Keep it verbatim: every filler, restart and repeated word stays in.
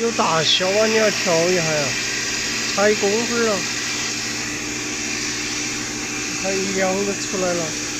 有大小啊，你要调一下呀，差一公分啊，还一两个出来了。